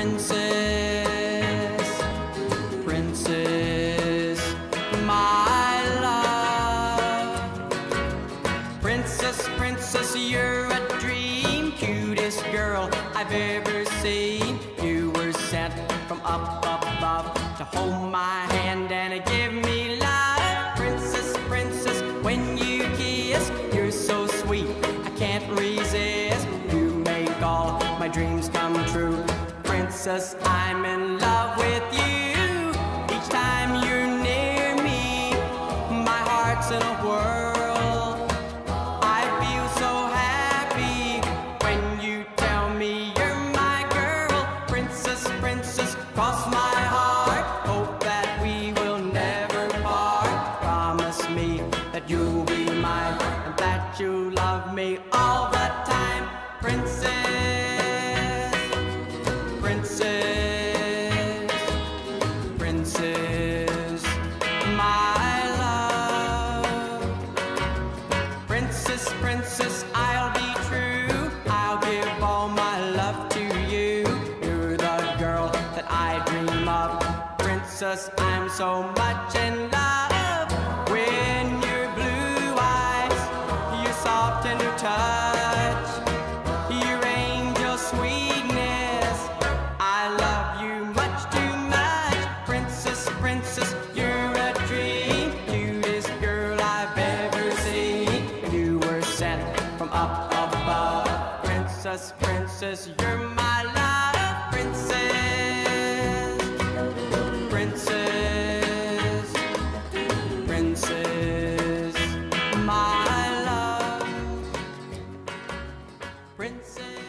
Princess, Princess, my love. Princess, Princess, you're a dream, cutest girl I've ever seen. You were sent from up above to hold my hand and give me life. Princess, Princess, when you kiss, you're so sweet, I can't resist. You make all my dreams come true. Princess, I'm in love with you. Each time you're near me, my heart's in a whirl. I feel so happy when you tell me you're my girl. Princess, Princess, cross my heart. Hope that we will never part. Promise me that you'll be mine and that you love me all the time. Princess, Princess, Princess, my love. Princess, Princess, I'll be true. I'll give all my love to you. You're the girl that I dream of. Princess, I'm so much in love. When your blue eyes, your soft and your touch, your angel sweet. Princess, you're a dream, cutest girl I've ever seen. You were sent from up above. Princess, Princess, you're my love. Princess, Princess, Princess, my love. Princess.